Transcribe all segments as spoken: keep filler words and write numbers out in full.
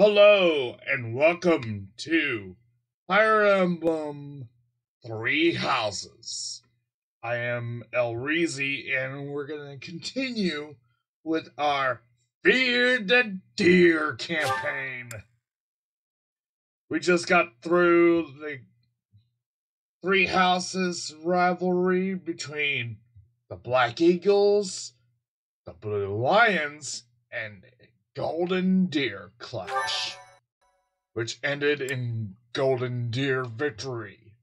Hello, and welcome to Fire Emblem Three Houses. I am Elreezy, and we're going to continue with our Fear the Deer campaign. We just got through the Three Houses rivalry between the Black Eagles, the Blue Lions, and Golden Deer clash, which ended in Golden Deer victory.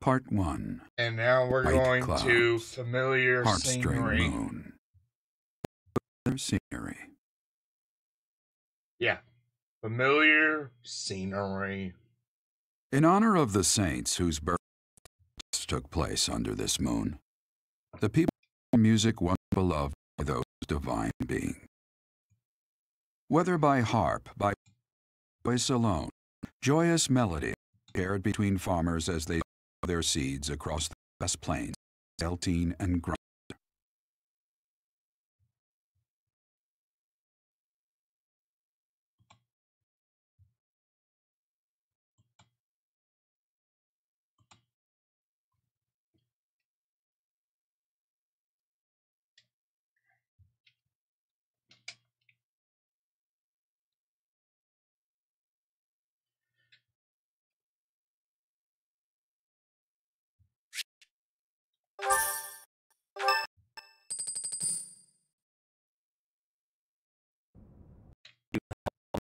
Part one. And now we're White going clouds, to familiar scenery. Moon. Scenery. Yeah, familiar scenery. In honor of the saints whose births took place under this moon, the people. Music once beloved by those divine beings. Whether by harp, by voice alone, joyous melody shared between farmers as they sow their seeds across the vast plains, Eltine and Grund.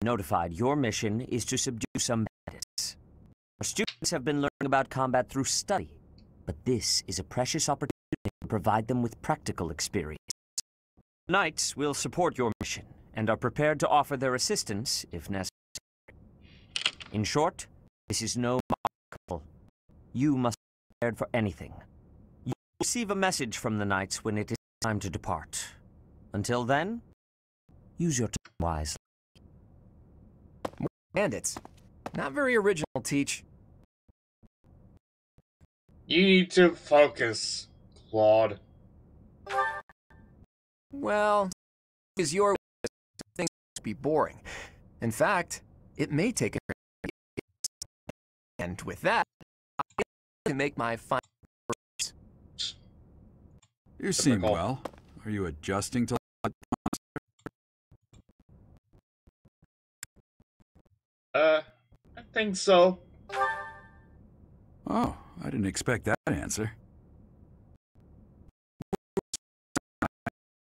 Notified your mission is to subdue some bandits. Our students have been learning about combat through study, but this is a precious opportunity to provide them with practical experience. Knights will support your mission and are prepared to offer their assistance if necessary. In short, this is no mock battle. You must be prepared for anything. You will receive a message from the knights when it is time to depart. Until then, use your time wisely. Bandits. Not very original, Teach. You need to focus, Claude. Well, is your thing to be boring. In fact, it may take a... And with that, I can make my final... You seem well. Are you adjusting to... Uh, I think so. Oh, I didn't expect that answer.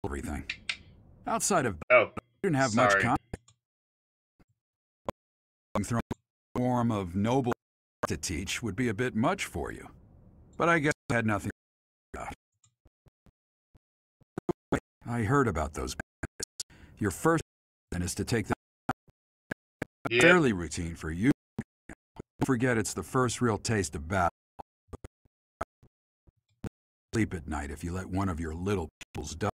Everything. Outside of... Oh, I didn't have sorry. much contact. Throwing a form of noble to teach would be a bit much for you. But I guess I had nothing to worry about. I heard about those bandits. Your first thing is to take them. Yep. Fairly routine for you. Don't forget it's the first real taste of battle. Sleep at night if you let one of your little peoples die.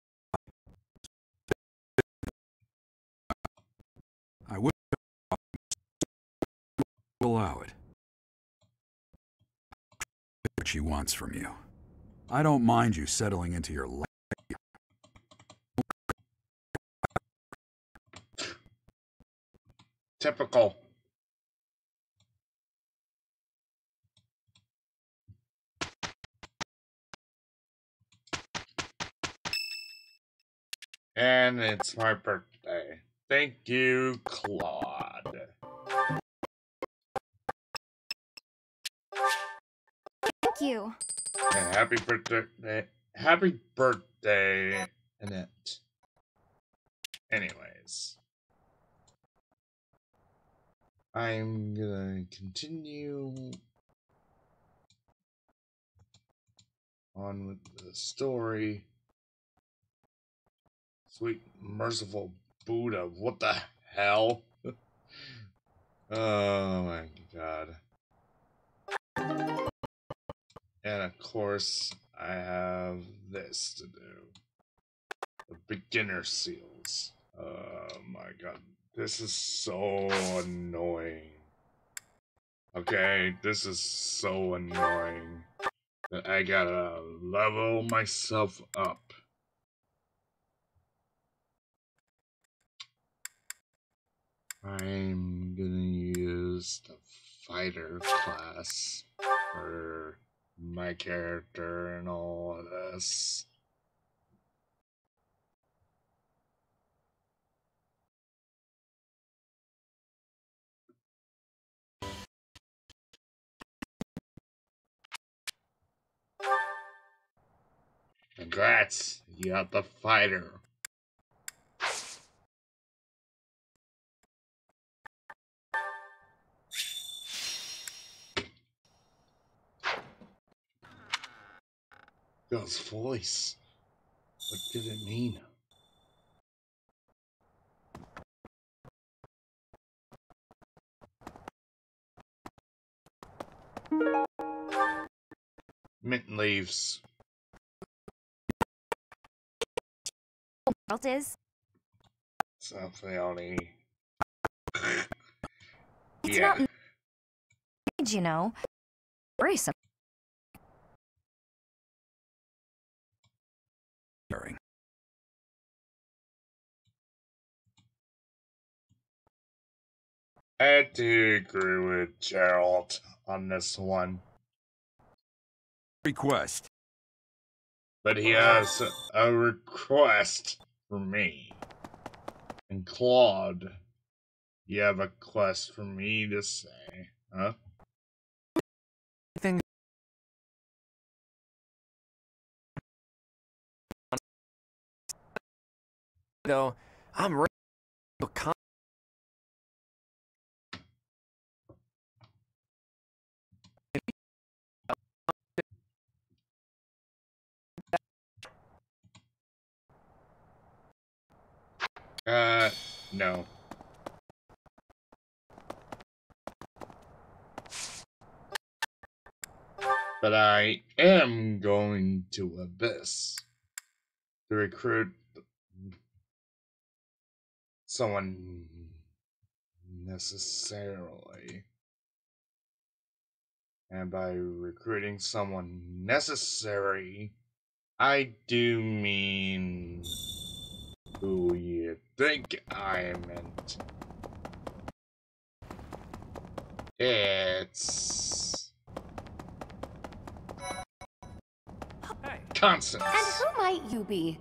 I would allow it. What she wants from you. I don't mind you settling into your life. Typical. And it's my birthday. Thank you, Claude. Thank you. And happy birthday. Happy birthday, Annette. Anyways. I'm gonna continue on with the story. Sweet merciful Buddha, what the hell? Oh my god. And of course, I have this to do. The beginner seals. Oh my god. This is so annoying. Okay, this is so annoying that I gotta level myself up. I'm going to use the fighter class for my character and all of this. Congrats, you got the fighter. Girl's voice. What did it mean? Mint leaves. What is? Something only. It's yeah. Not. Did you know? Worrisome. I do agree with Gerald on this one. Request. But he has a request for me. And Claude, you have a quest for me to say, huh? Thing. Though, I'm ready to come. Uh, no. But I am going to Abyss to recruit someone necessarily. And by recruiting someone necessary, I do mean who you think I meant. It's hey. Constance. And who might you be?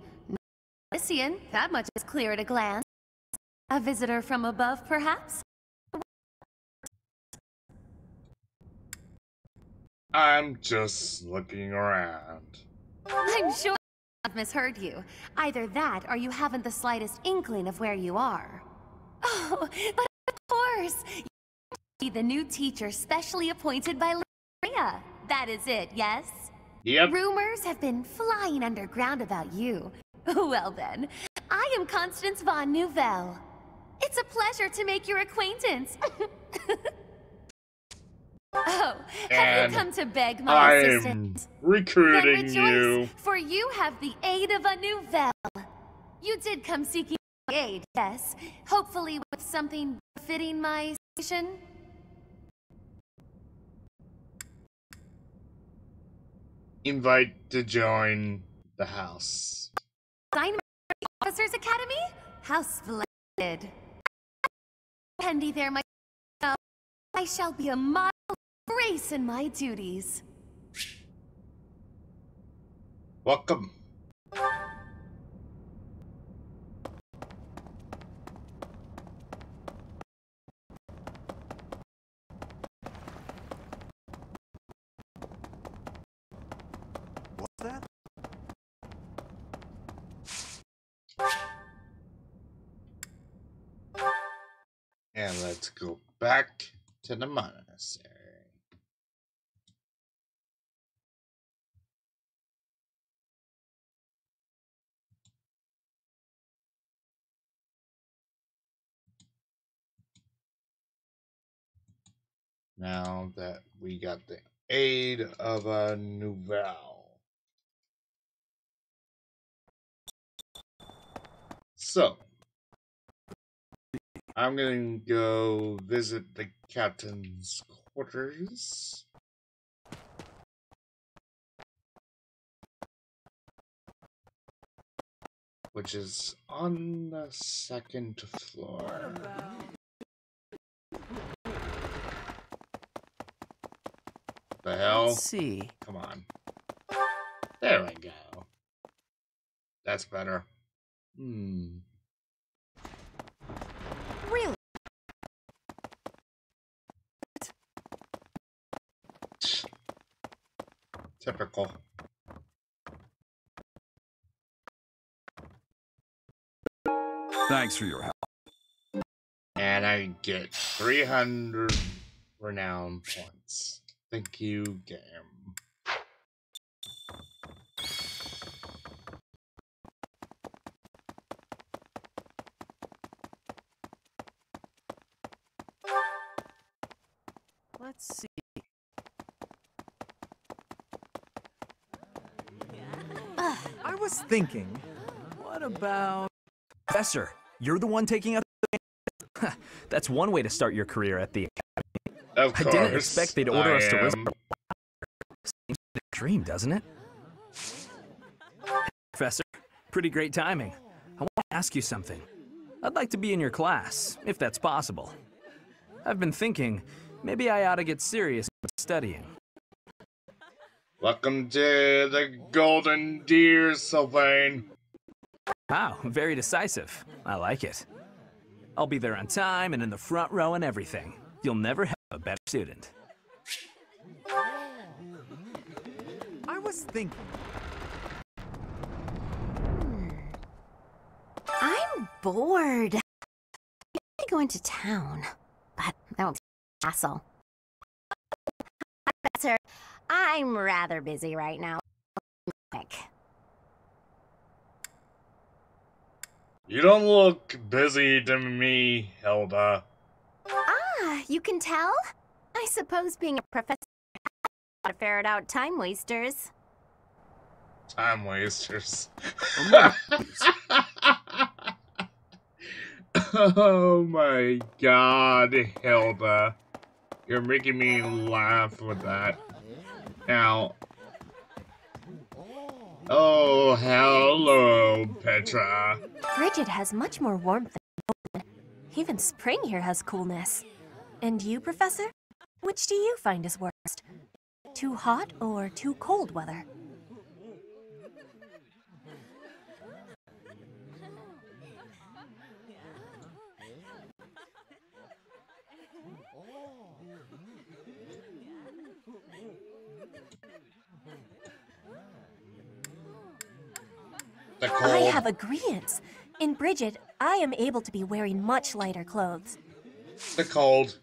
Messian, that much is clear at a glance. A visitor from above, perhaps? I'm just looking around. I'm sure. I've misheard you. Either that, or you haven't the slightest inkling of where you are. Oh, but of course! You be the new teacher specially appointed by Linhardt. That is it, yes? Yep. Rumors have been flying underground about you. Well then, I am Constance von Nuvelle. It's a pleasure to make your acquaintance. Oh, have and you come to beg my I assistance? I'm recruiting rejoice, you. For you have the aid of a Nuvelle. You did come seeking aid, yes. Hopefully with something befitting my station. Invite to join the house. Sign Officers Academy? How splendid. Pendy there, my I shall be a model. Grace in my duties. Welcome. What's that? And let's go back to the monastery. Now that we got the aid of a Nuvelle. So, I'm going to go visit the captain's quarters. Which is on the second floor. the hell? Let's see. Come on. There we go. That's better. Hmm. Really? Typical. Thanks for your help. And I get three hundred renown points. Thank you, game. Let's see. Uh, I was thinking, what about... Professor, you're the one taking out the... That's one way to start your career at the academy. Of course. I didn't expect they'd order I us am. to risk... Seems like a dream, doesn't it? Professor, pretty great timing. I want to ask you something. I'd like to be in your class, if that's possible. I've been thinking... Maybe I ought to get serious about studying. Welcome to the Golden Deer, Sylvain. Wow, very decisive. I like it. I'll be there on time and in the front row and everything. You'll never have a better student. I was thinking... Hmm. I'm bored. I'm going to town, but that won't... Castle. Professor, I'm rather busy right now. You don't look busy to me, Hilda. Ah, you can tell? I suppose being a professor to ferret out time wasters. Time wasters. Oh my god, Hilda. You're making me laugh with that. Now. Oh, hello, Petra. Brigid has much more warmth than even spring here has coolness. And you, Professor? Which do you find is worst? Too hot or too cold weather? I have agreeance. In Brigid, I am able to be wearing much lighter clothes. The cold.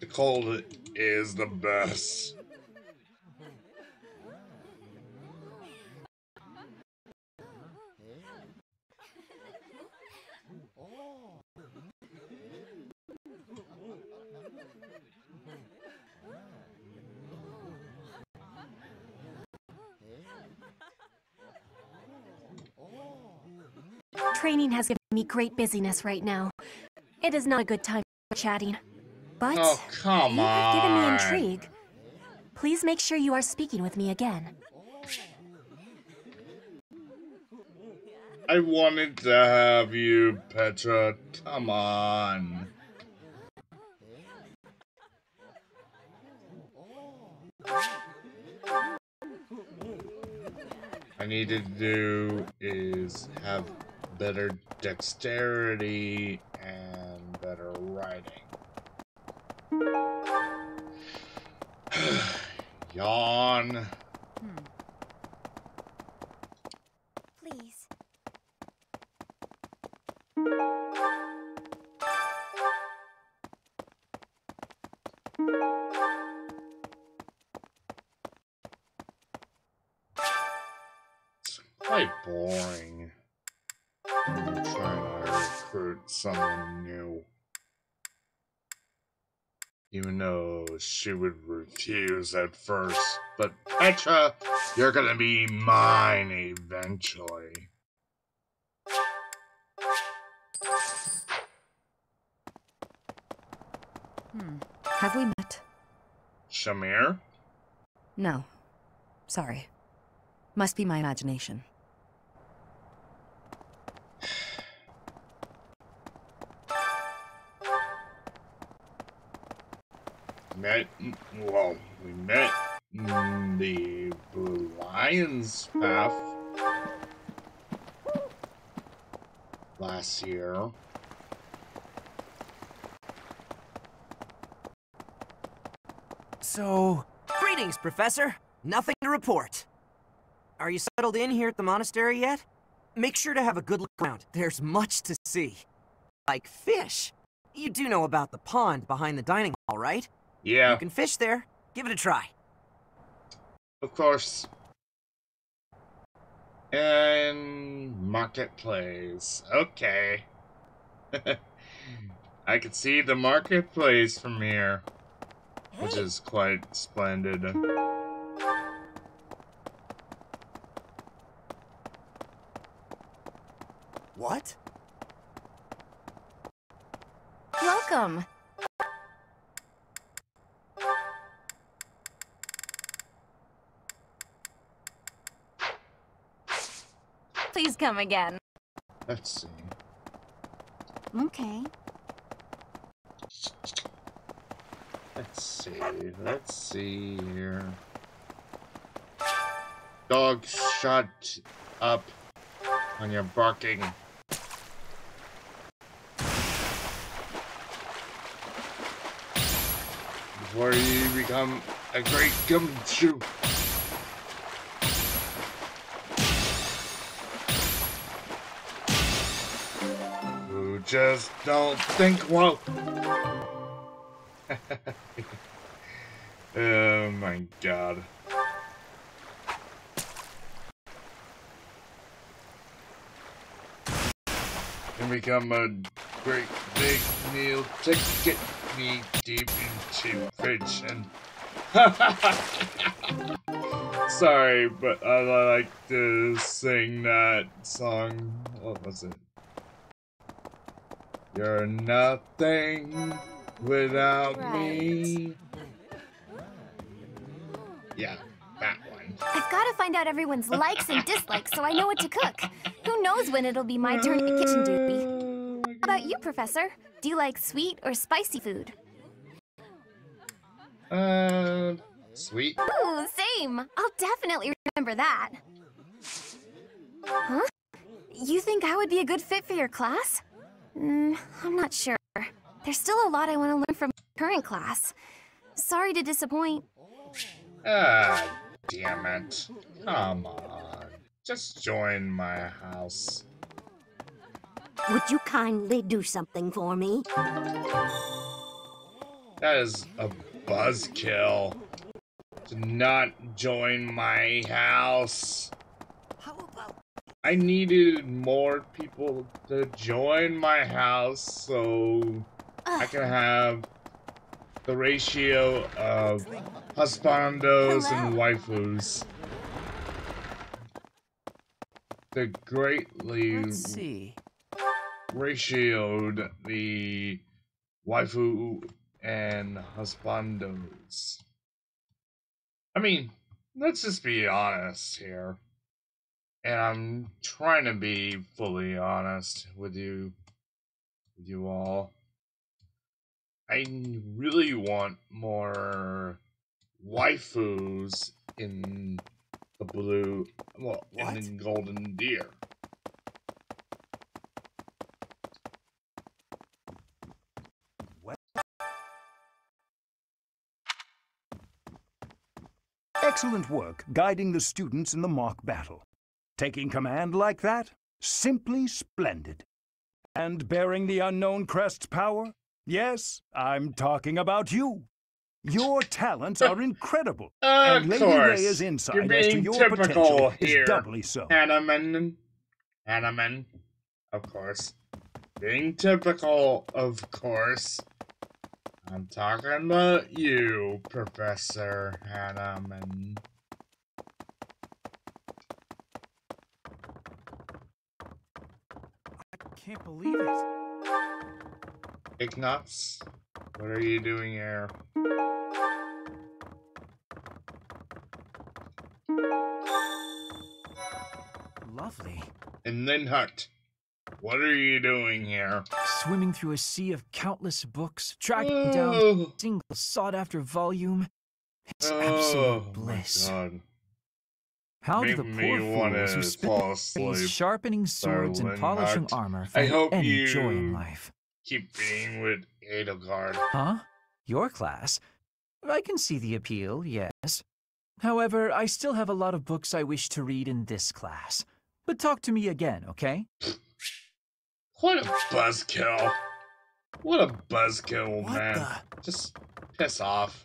The cold is the best. Training has given me great busyness right now. It is not a good time for chatting. But oh, come you on. have given me intrigue. Please make sure you are speaking with me again. I wanted to have you, Petra. Come on. I need to do is have better dexterity and better writing. Yawn. Hmm. Please. It's quite boring. I'm trying to recruit someone new. Even though she would refuse at first. But Petra, you're gonna be mine eventually. Hmm. Have we met? Shamir? No. Sorry. Must be my imagination. Lions path last year. So... Greetings, Professor. Nothing to report. Are you settled in here at the monastery yet? Make sure to have a good look around. There's much to see. Like fish. You do know about the pond behind the dining hall, right? Yeah. You can fish there. Give it a try. Of course. And... marketplace. Okay. I can see the marketplace from here. Hey. Which is quite splendid. What? Welcome. Please come again. Let's see. Okay. Let's see. Let's see here. Dog, shut up on your barking. Before you become a great gumshoe. You just don't think well. Oh my god. And become a great big meal to get me deep into fiction. Sorry, but I like to sing that song. What was it? You're nothing without right. me. Yeah, that one. I've got to find out everyone's likes and dislikes so I know what to cook. Who knows when it'll be my turn at kitchen duty. How about you, Professor? Do you like sweet or spicy food? Uh, sweet. Ooh, same. I'll definitely remember that. Huh? You think I would be a good fit for your class? Mm, I'm not sure. There's still a lot I want to learn from my current class. Sorry to disappoint. Ah, damn it. Come on. Just join my house. Would you kindly do something for me? That is a buzzkill. Do not join my house. How about I needed more people to join my house so uh. I can have the ratio of husbandos Hello. and waifus to greatly see. ratioed the waifu and husbandos. I mean, let's just be honest here. And I'm trying to be fully honest with you, with you all. I really want more waifus in the blue, well, what? in the Golden Deer. What? Excellent work guiding the students in the mock battle. Taking command like that? Simply splendid. And bearing the unknown crest's power? Yes, I'm talking about you. Your talents are incredible, uh, and Lady Rhea's insight as to your potential here. is doubly so. Hanneman, Hanneman, of course. Being typical, of course. I'm talking about you, Professor Hanneman. I can't believe it. Ignatz, what are you doing here? Lovely. And Linhardt, what are you doing here? Swimming through a sea of countless books, tracking oh. down a single sought-after volume. It's oh, absolute bliss. My God. How do the poor fools who spend days sharpening swords and polishing armor find any joy in life? Keep being with Edelgard. Huh? Your class? I can see the appeal, yes. However, I still have a lot of books I wish to read in this class. But talk to me again, okay? What a buzzkill. What a buzzkill, man. The? Just piss off.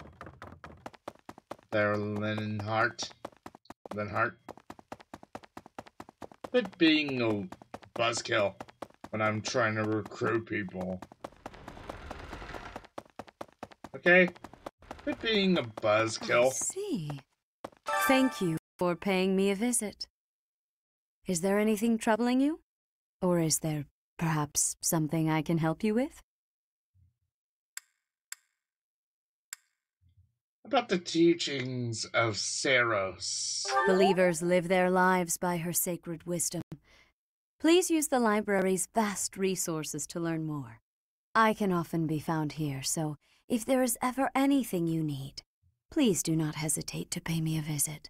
There, Linhardt. Linhardt. But being a buzzkill when I'm trying to recruit people. Okay? But being a buzzkill. I see. Thank you for paying me a visit. Is there anything troubling you? Or is there perhaps something I can help you with? About the teachings of Saros. Believers live their lives by her sacred wisdom. Please use the library's vast resources to learn more. I can often be found here, so if there is ever anything you need, please do not hesitate to pay me a visit.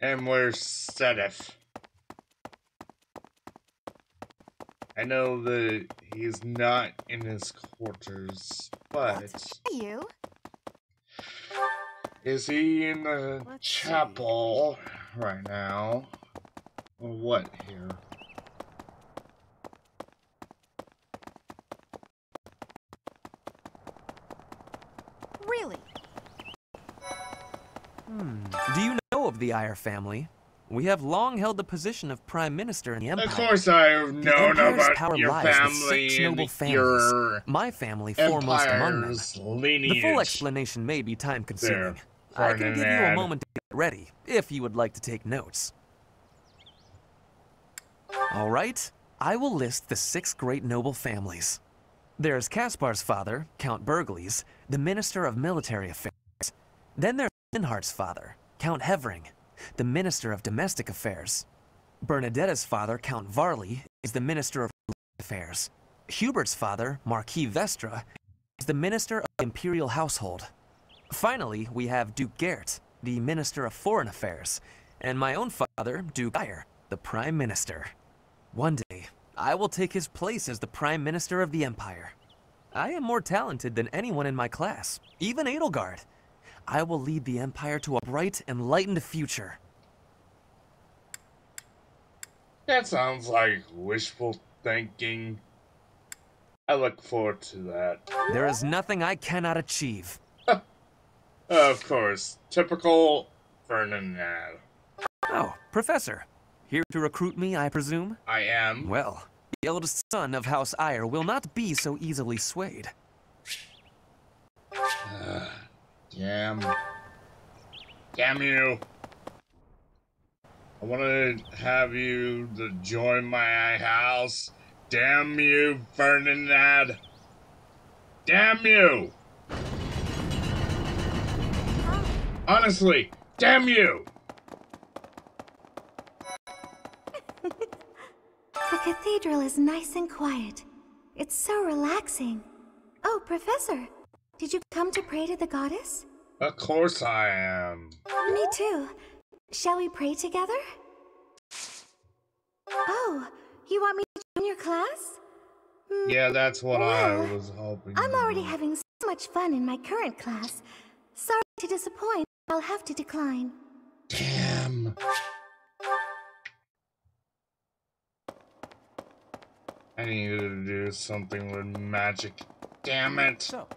And where's Seth? I know that he's not in his quarters, but you is he in the Let's chapel see. right now? Or what here? Really? Hmm. Do you know of the Eyre family? We have long held the position of Prime Minister in the Empire. Of course I have known about your family and your My family foremost among them. The full explanation may be time-consuming. I can give you a moment to get ready, if you would like to take notes. Alright, I will list the six great noble families. There's Caspar's father, Count Bergliez, the Minister of Military Affairs. Then there's Linhardt's father, Count Hevering, the Minister of Domestic Affairs. Bernadetta's father, Count Varley, is the Minister of Religious Affairs. Hubert's father, Marquis Vestra, is the Minister of the Imperial Household. Finally, we have Duke Gerth, the Minister of Foreign Affairs, and my own father, Duke Geyer, the Prime Minister. One day, I will take his place as the Prime Minister of the Empire. I am more talented than anyone in my class, even Edelgard. I will lead the Empire to a bright, enlightened future. That sounds like wishful thinking. I look forward to that. There is nothing I cannot achieve. Of course. Typical Ferdinand. Oh, Professor. Here to recruit me, I presume? I am. Well, the eldest son of House Eyre will not be so easily swayed. Damn. Damn you. I wanna have you to join my house. Damn you, Ferdinand. Damn you. Honestly, damn you. The cathedral is nice and quiet. It's so relaxing. Oh, Professor. Did you come to pray to the goddess? Of course I am. Me too. Shall we pray together? Oh, you want me to join your class? Yeah, that's what well, I was hoping. I'm already having so much fun in my current class. Sorry to disappoint, I'll have to decline. Damn. I need to do something with magic. Damn it. So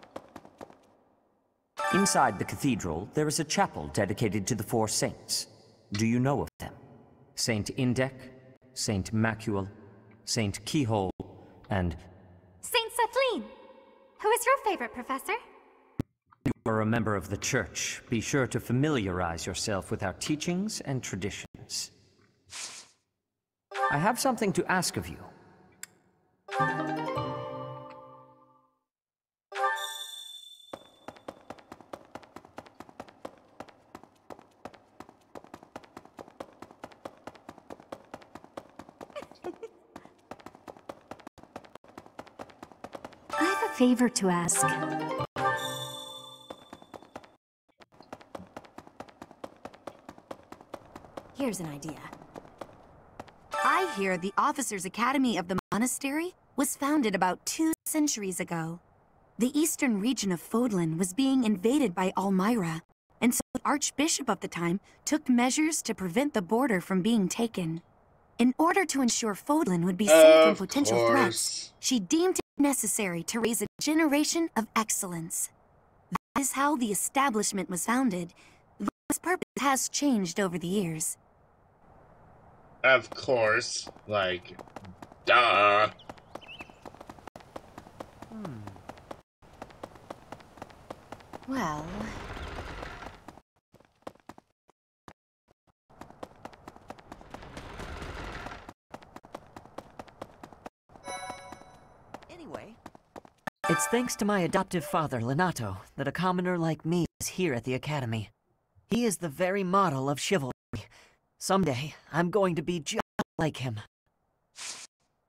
inside the cathedral, there is a chapel dedicated to the four saints. Do you know of them? Saint Indec, Saint Macul, Saint Keyhole, and Saint Sethlin! Who is your favorite, Professor? If you are a member of the church, be sure to familiarize yourself with our teachings and traditions. I have something to ask of you. Favor to ask. Here's an idea. I hear the Officers' Academy of the Monastery was founded about two centuries ago. The eastern region of Fodlan was being invaded by Almyra, and so the Archbishop of the time took measures to prevent the border from being taken. In order to ensure Fodlan would be safe from potential threats, she deemed it necessary to raise a generation of excellence. That is how the establishment was founded, though its purpose has changed over the years. Of course, like, duh. Hmm. Well... Anyway... It's thanks to my adoptive father, Lenato, that a commoner like me is here at the Academy. He is the very model of chivalry. Someday, I'm going to be just like him.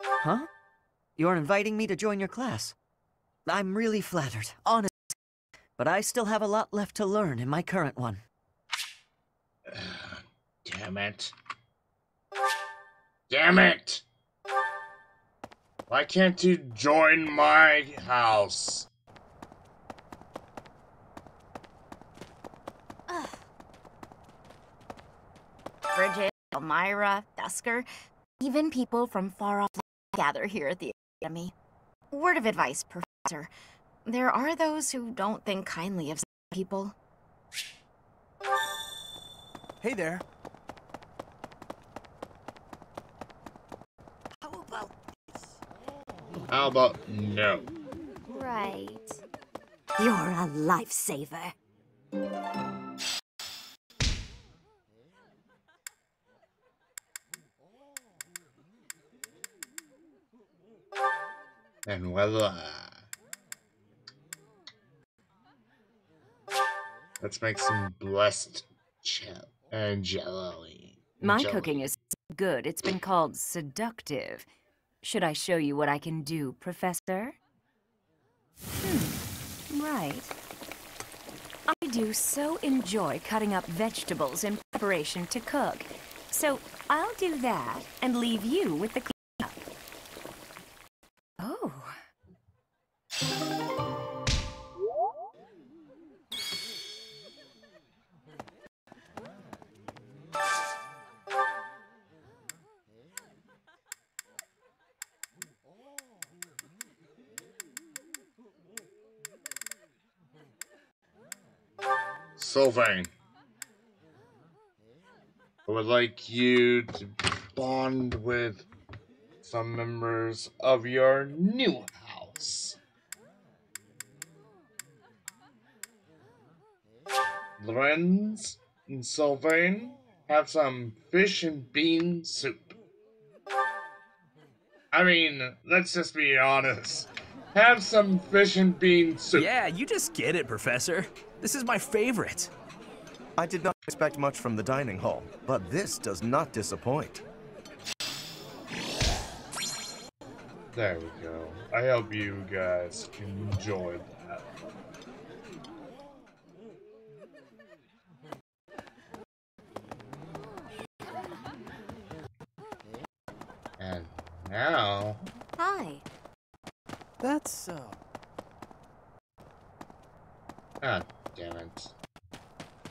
Huh? You're inviting me to join your class? I'm really flattered, honestly. But I still have a lot left to learn in my current one. Uh, damn it. Damn it! Why can't you join my house? Brigid, Elmyra, Dusker, even people from far off gather here at the Academy. Word of advice, Professor. There are those who don't think kindly of people. Hey there. How about this? How about no? Right. You're a lifesaver. And voila. Let's make some blessed jelly. My cooking is so good, it's been called seductive. Should I show you what I can do, Professor? Hmm, right. I do so enjoy cutting up vegetables in preparation to cook. So I'll do that and leave you with the cleanup. Oh. Sylvain, I would like you to bond with some members of your new house. Lorenz and Sylvain have some fish and bean soup. I mean, let's just be honest. Have some fish and bean soup. Yeah, you just get it, Professor. This is my favorite. I did not expect much from the dining hall, but this does not disappoint. There we go. I hope you guys enjoyed that. And now... Hi. That's so. Ah, damn it.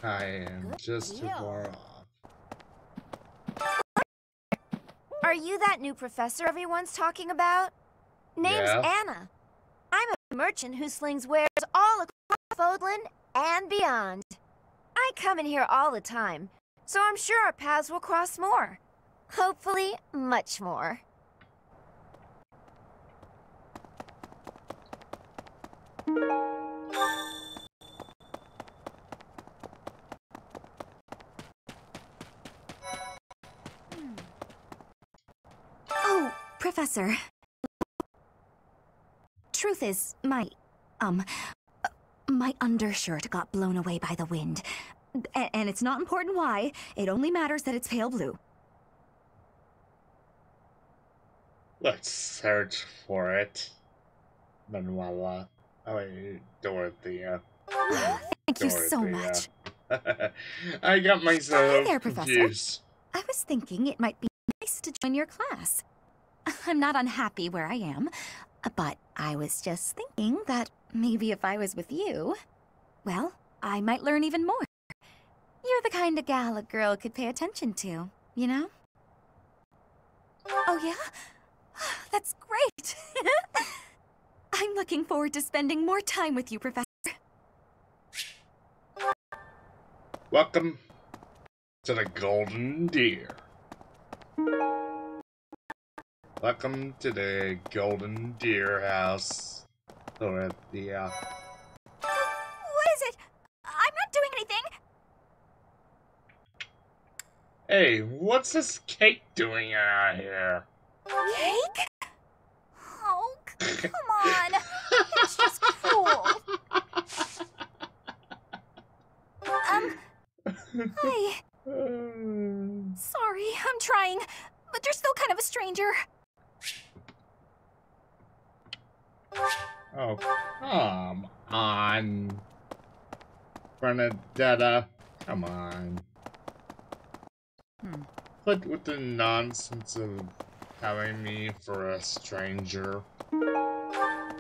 I am just too far off. Are you that new professor everyone's talking about? Name's yeah. Anna. I'm a merchant who slings wares all across Fodlan and beyond. I come in here all the time, so I'm sure our paths will cross more. Hopefully, much more. Oh, Professor. Truth is, my, um, my undershirt got blown away by the wind. A- and it's not important why, it only matters that it's pale blue. Let's search for it. Manuela. Oh, wait, Dorothea. Thank Dorothea. you so much. I got myself Hi there, confused. I was thinking it might be nice to join your class. I'm not unhappy where I am, but I was just thinking that maybe if I was with you, well, I might learn even more. You're the kind of gal a girl could pay attention to, you know? Oh, yeah? That's great! I'm looking forward to spending more time with you, Professor. Welcome to the Golden Deer. Welcome to the Golden Deer House, Dorothea. What is it? I'm not doing anything! Hey, what's this cake doing out here? Cake? Oh, come on. It's just cruel. Um, hi. Sorry, I'm trying, but you're still kind of a stranger. Oh, come on. Bernadetta, come on. Hmm. Quit with the nonsense of having me for a stranger. You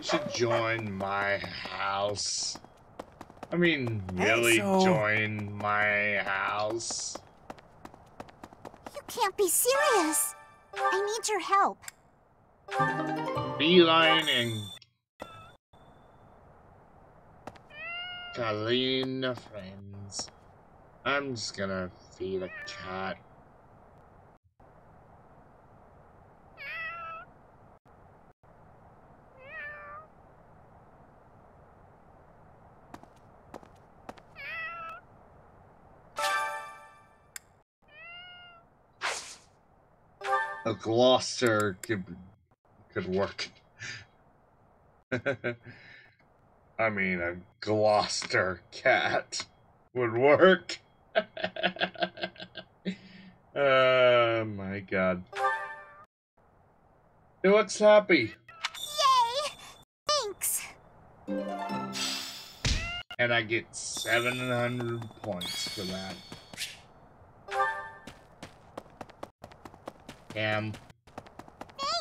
should join my house. I mean, really so... join my house. You can't be serious. I need your help. Beeline and Colleen are friends. I'm just gonna feed a cat. A Gloucester could could work. I mean, a Gloucester cat would work. Oh my god. It looks happy. Yay! Thanks! And I get seven hundred points for that. Damn.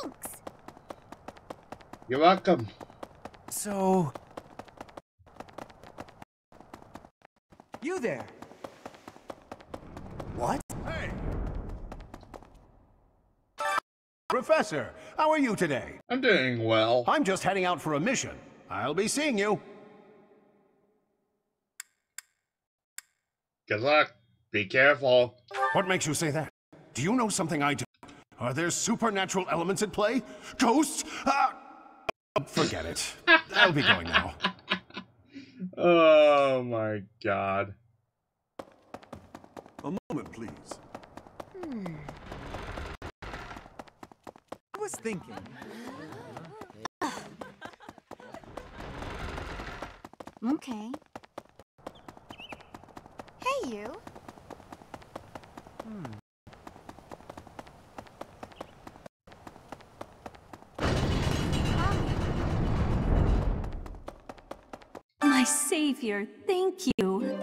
Thanks! You're welcome. So... You there! What? Hey! Professor, how are you today? I'm doing well. I'm just heading out for a mission. I'll be seeing you. Good luck. Be careful. What makes you say that? Do you know something I do? Are there supernatural elements at play? Ghosts? Uh, forget it. I'll be going now. Oh my god. A moment, please. Hmm. I was thinking. Okay. Hey, you. Hmm. My savior, thank you.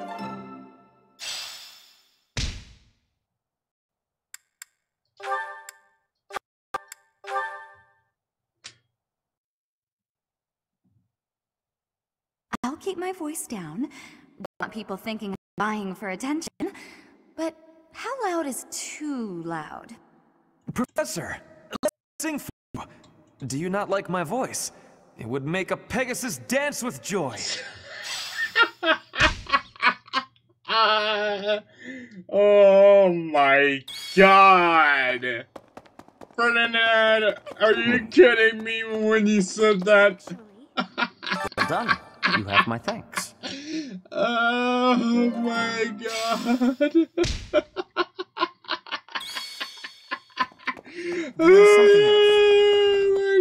I'll keep my voice down. Don't want people thinking I'm buying for attention. But how loud is too loud? Professor, let's sing for you. Do you not like my voice? It would make a Pegasus dance with joy. Oh my god! Ferdinand, are you kidding me when you said that? Well done. You have my thanks. Oh my god. Oh my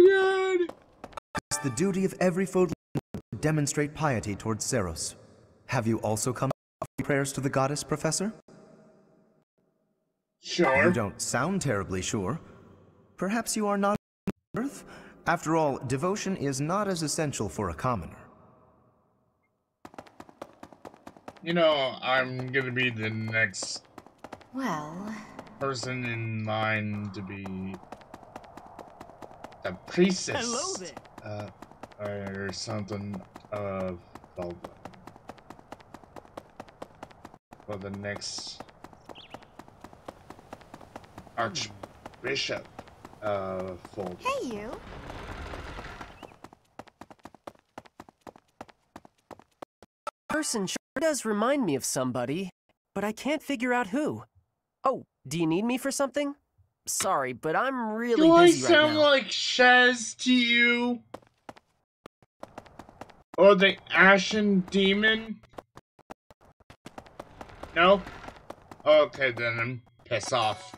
god. It's the duty of every Fodlan to demonstrate piety towards Seros. Have you also come to offer prayers to the goddess, Professor? Sure. You don't sound terribly sure. Perhaps you are not on Earth? After all, devotion is not as essential for a commoner. you know, I'm gonna be the next well person in line to be the priestess uh, or something of Fodlan for the next Archbishop of Fodlan. Hey, you. Person sure does remind me of somebody, but I can't figure out who. Oh, do you need me for something? Sorry, but I'm really do busy I right now. Do I sound like Shaz to you? Or the Ashen Demon? No? Okay, then I'm piss off.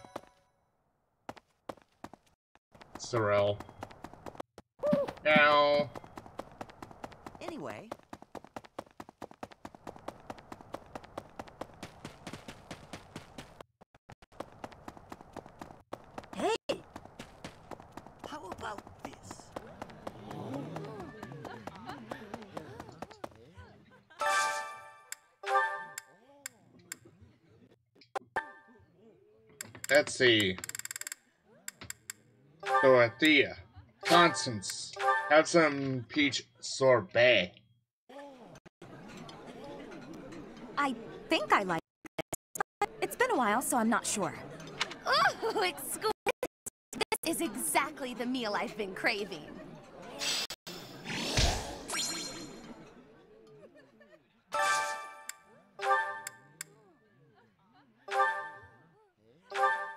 Sorrel. Now. Anyway. Hey! How about this? Let's see. Dorothea. Constance. Have some peach sorbet. I think I like this, but it's been a while, so I'm not sure. Ooh, exquisite. This is exactly the meal I've been craving.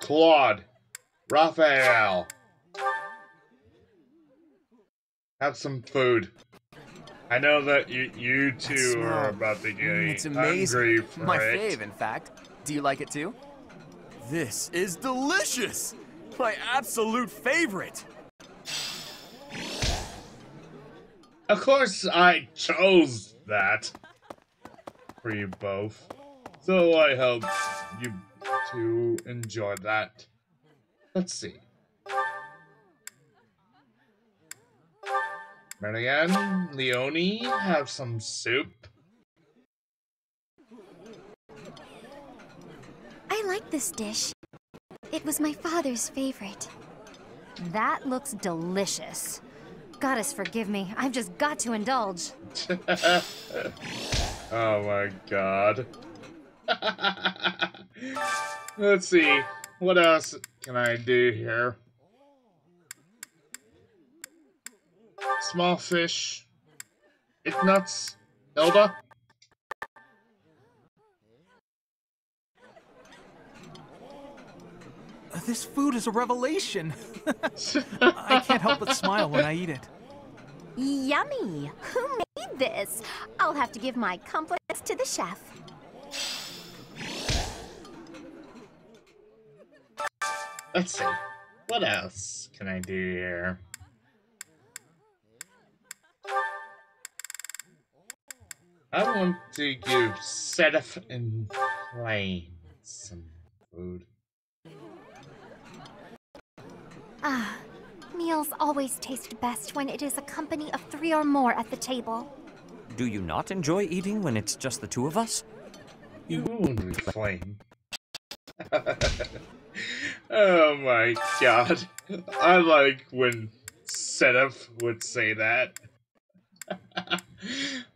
Claude. Raphael. Have some food. I know that you, you two are about to get mm, it's hungry for my it. fave, in fact. Do you like it too? This is delicious! My absolute favorite! Of course I chose that for you both. So I hope you two enjoy that. Let's see. Marianne, Leonie, have some soup. I like this dish. It was my father's favorite. That looks delicious. Goddess, forgive me. I've just got to indulge. Oh my god. Let's see. What else can I do here? Small fish. Ignatz. Hilda. This food is a revelation. I can't help but smile when I eat it. Yummy! Who made this? I'll have to give my compliments to the chef. Let's see. What else can I do here? I want to give Seth and Plain some food. Ah, meals always taste best when it is a company of three or more at the table. Do you not enjoy eating when it's just the two of us? You won't refrain. Oh my god. I like when Seth would say that.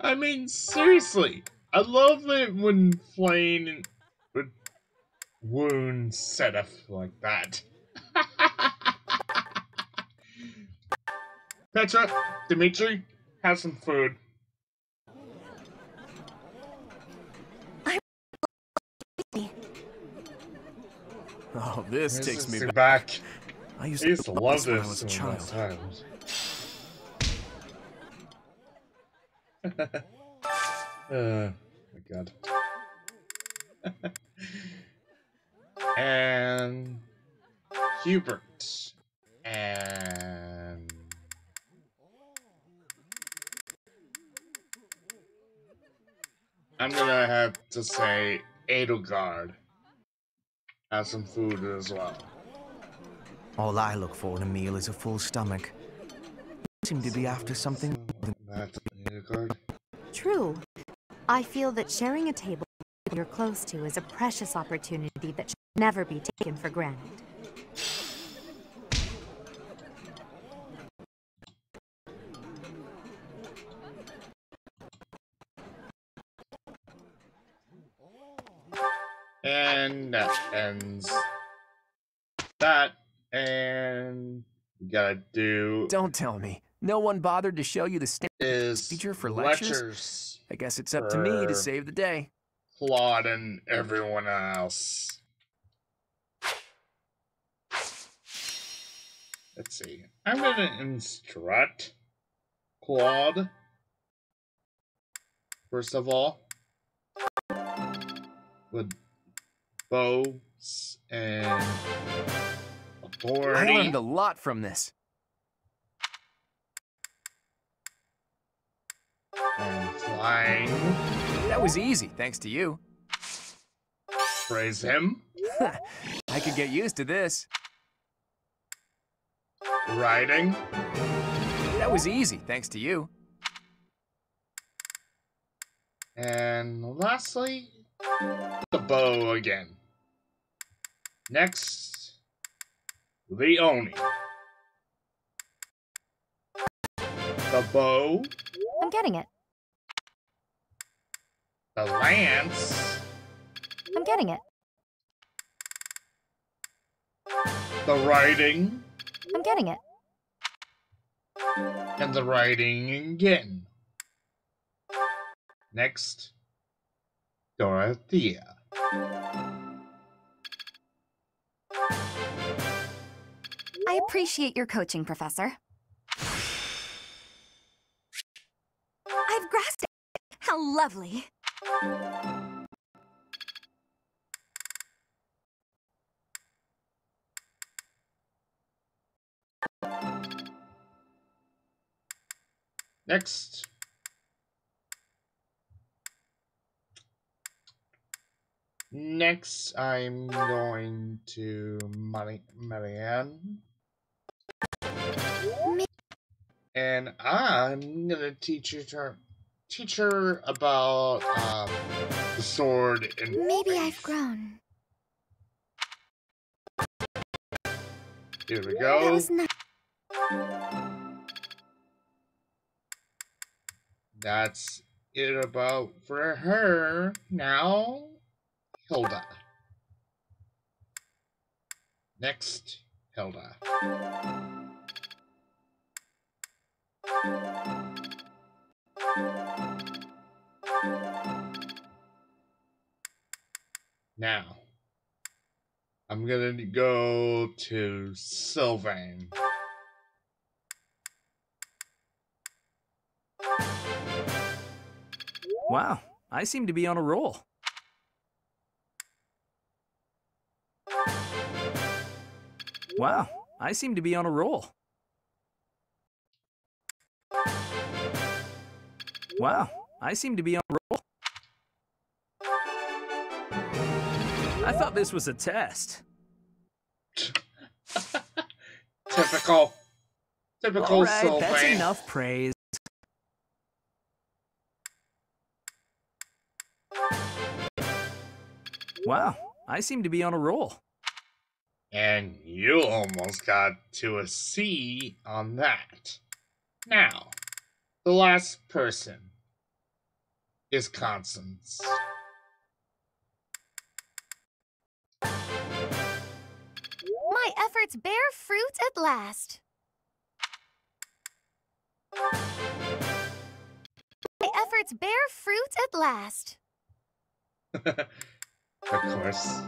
I mean, seriously, I love it when Flane would wound Seth like that. Petra, Dimitri, have some food. Oh, this, this takes me back. back. I used, I used to love this when I was a child. Oh my god. And Hubert. And I'm gonna have to say Edelgard. Have some food as well. All I look for in a meal is a full stomach. You seem to be after something. True. I feel that sharing a table you're close to is a precious opportunity that should never be taken for granted. And that ends that, and you gotta do... Don't tell me. No one bothered to show you the standard feature for lectures? lectures? I guess it's up to me to save the day. Claude and everyone else. Let's see. I'm gonna instruct Claude. First of all. With bows and authority. I learned a lot from this. And flying. That was easy, thanks to you. Praise him. I could get used to this. Riding. That was easy, thanks to you. And lastly, the bow again. Next, the Oni. The bow. I'm getting it. The lance. I'm getting it. The riding. I'm getting it. And the riding again. Next, Dorothea. I appreciate your coaching, Professor. I've grasped it. How lovely. Next. Next, I'm going to Mari Marianne. Me. And I'm gonna teach her, to teach her about um, the sword and maybe face. I've grown. Here we go. That was nice. That's it about for her now. Hilda. Next, Hilda. Now, I'm gonna go to Sylvain. Wow, I seem to be on a roll. Wow, I seem to be on a roll. Wow, I seem to be on a roll. I thought this was a test. Typical. Typical. All right, that's enough praise. Wow, I seem to be on a roll. And you almost got to a C on that. Now, the last person is Constance. My efforts bear fruit at last. My efforts bear fruit at last. Of course.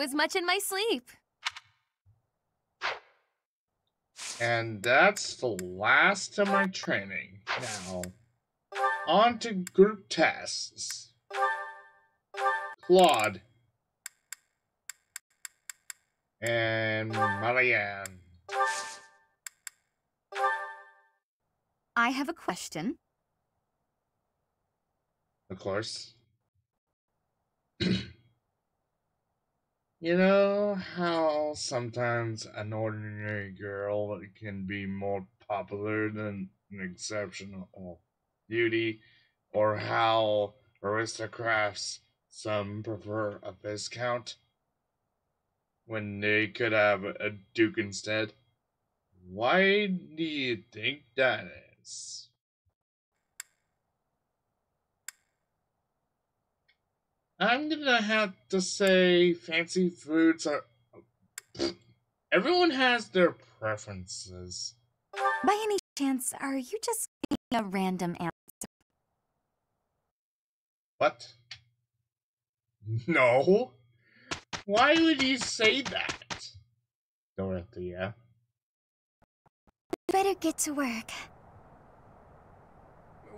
I was much in my sleep. And that's the last of my training. Now, on to group tests. Claude. And Marianne. I have a question. Of course. You know how sometimes an ordinary girl can be more popular than an exceptional beauty, or how aristocrats some prefer a viscount when they could have a duke instead. Why do you think that is? I'm gonna have to say fancy foods are... Everyone has their preferences. By any chance, are you just getting a random answer? What? No. Why would you say that, Dorothea? Better get to work.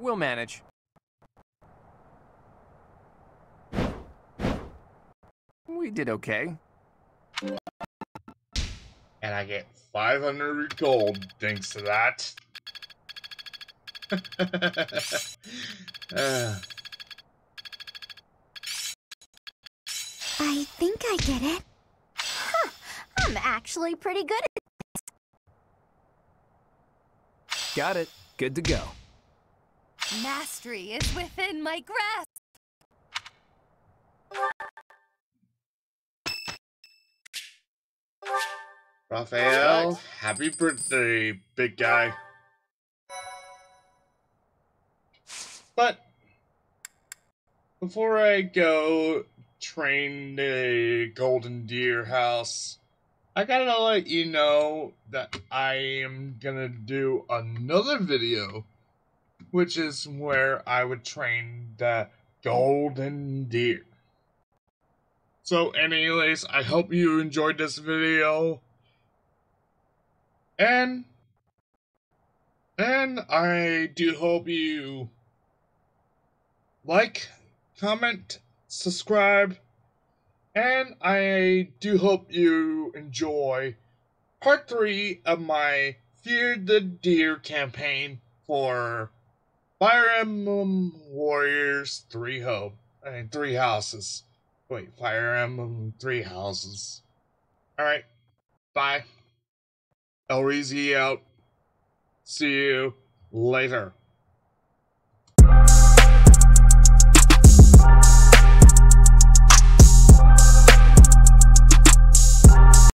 We'll manage. We did okay. And I get five hundred gold thanks to that. uh. I think I get it. Huh, I'm actually pretty good at this. Got it. Good to go. Mastery is within my grasp. Raphael, happy birthday, big guy. But before I go train the Golden Deer house, I gotta let you know that I am gonna do another video, which is where I would train the Golden Deer. So anyways, I hope you enjoyed this video. And, and I do hope you like, comment, subscribe, and I do hope you enjoy part three of my Fear the Deer campaign for Fire Emblem Warriors Three Hope and Three Houses. Wait, Fire Emblem Three Houses. Alright, bye. Elreezy out. See you later.